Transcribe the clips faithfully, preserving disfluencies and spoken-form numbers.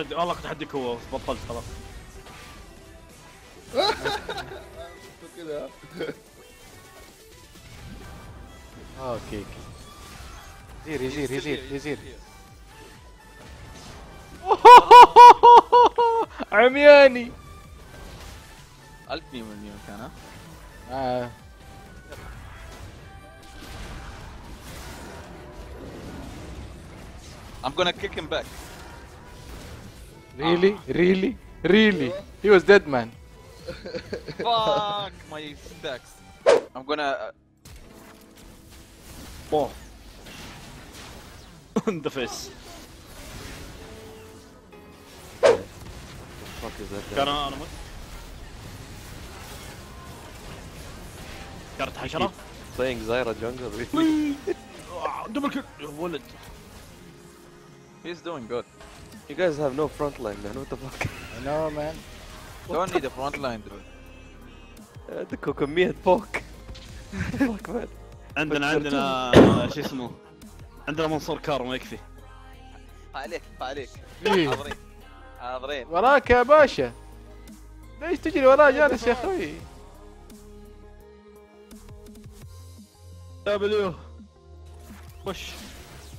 ارد والله كنت حدك هو بطلت خلاص. كذا اوكي يزير يزير يزير يزير عمياني ألف مليون كان ها؟ I'm gonna kick him back. Really? Ah. Really? Really? He was dead, man. Fuck my stacks. I'm gonna. Oh. On the face. What the fuck is that? Can I animate? Can I hit him? Playing Zyra jungle. Double kill. Wallet. He's doing good. You guys have no front line, man. What the fuck? I know, man. Don't need a front line, dude. I had كمية بوك. Fuck, man. عندنا عندنا شو اسمه؟ عندنا منصور كار ما يكفي. عليك عليك. حاضرين حاضرين. وراك يا باشا. ليش تجري وراه جالس يا اخوي؟ دبليو. خش.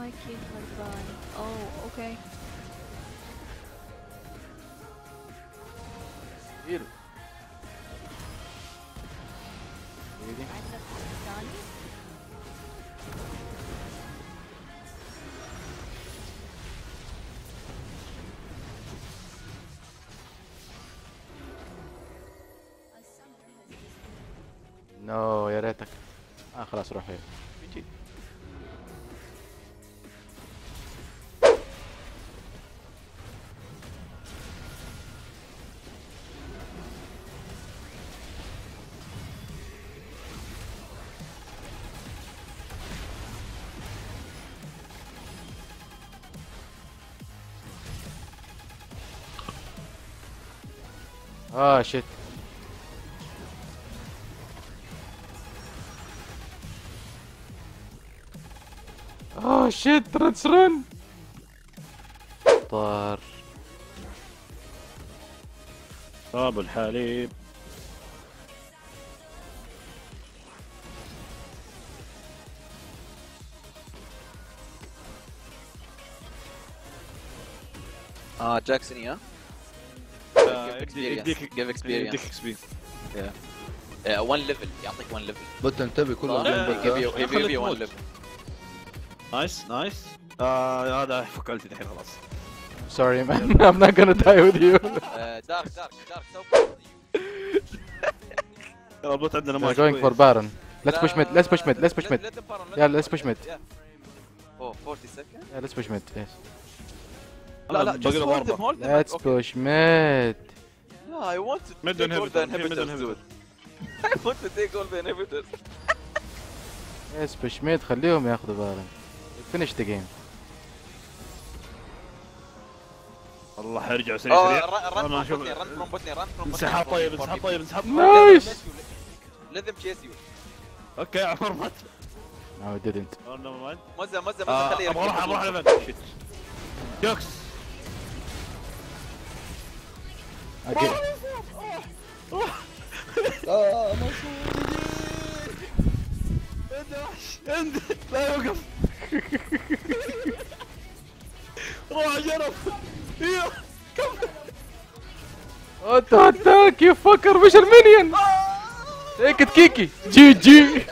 My kids are gone. Oh, okay. Here. Reading. No, يا ريتك. آه خلاص روح هي. Ah shit. Ah shit, let's run. طار. طاب الحليب. Ah, Jackson, yeah. يديك give experience. يديك experience. Yeah. Yeah, one level. يعطيك one level. بده انتبه كلهم جنبك. Give you give you one level. Nice nice. آه هذا فك قلتي الحين خلاص. Sorry man, I'm not gonna die with you. Dark dark dark so. يلا بوت عندنا مايك. Going for Baron. Let's push mid. Let's push mid. Let's push mid. Yeah, let's push mid. Oh, forty seconds. Yeah, let's push mid. Yes. لا لا just hold them, hold them. Let's push mid. No, I want to take all the inhibitors, dude. I want to take all the inhibitors. Let's push mid. خليهم ياخذوا بالهم. Finish the game. الله حيرجعوا سريع سريع. أنا أشوف. انسحب طيب انسحب طيب انسحب. Nice. Let them chase you. Okay عمر مات. No, I didn't. مزة مزة مزة خليه. أبغى أروح أبغى أروح لفن. Jokes. I get it. Ah, my soul. End it. لا يوقف. روح جرب. يلا كمل. أنت هتاك يا فكر مش المينيون. تأكد كيكي. جي جي.